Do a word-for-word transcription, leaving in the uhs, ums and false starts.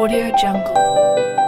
Audio Jungle.